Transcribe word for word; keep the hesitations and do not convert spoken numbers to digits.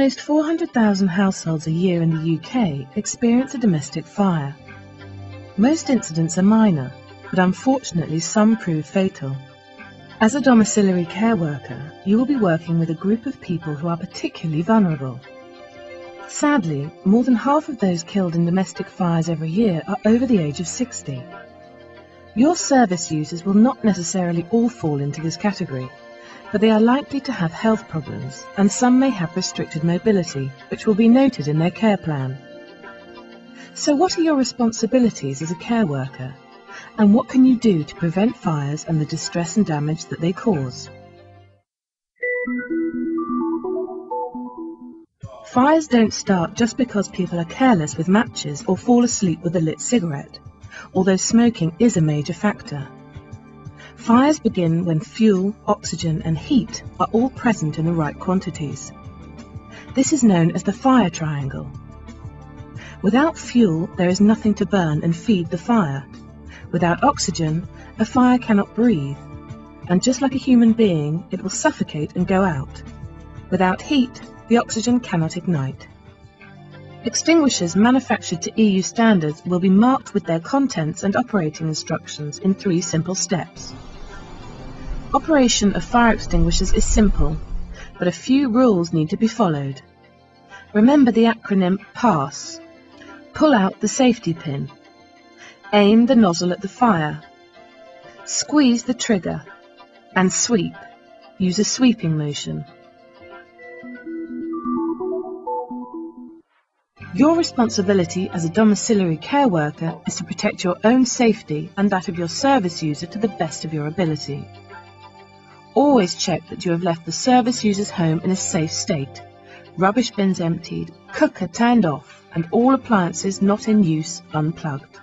Almost four hundred thousand households a year in the U K experience a domestic fire. Most incidents are minor, but unfortunately some prove fatal. As a domiciliary care worker, you will be working with a group of people who are particularly vulnerable. Sadly, more than half of those killed in domestic fires every year are over the age of sixty. Your service users will not necessarily all fall into this category, but they are likely to have health problems, and some may have restricted mobility, which will be noted in their care plan. So what are your responsibilities as a care worker, and what can you do to prevent fires and the distress and damage that they cause? Fires don't start just because people are careless with matches or fall asleep with a lit cigarette, although smoking is a major factor. Fires begin when fuel, oxygen and heat are all present in the right quantities. This is known as the fire triangle. Without fuel, there is nothing to burn and feed the fire. Without oxygen, a fire cannot breathe, and just like a human being, it will suffocate and go out. Without heat, the oxygen cannot ignite. Extinguishers manufactured to E U standards will be marked with their contents and operating instructions in three simple steps. Operation of fire extinguishers is simple, but a few rules need to be followed. Remember the acronym PASS. Pull out the safety pin. Aim the nozzle at the fire. Squeeze the trigger. And sweep. Use a sweeping motion. Your responsibility as a domiciliary care worker is to protect your own safety and that of your service user to the best of your ability. Always check that you have left the service user's home in a safe state, rubbish bins emptied, cooker turned off, and all appliances not in use unplugged.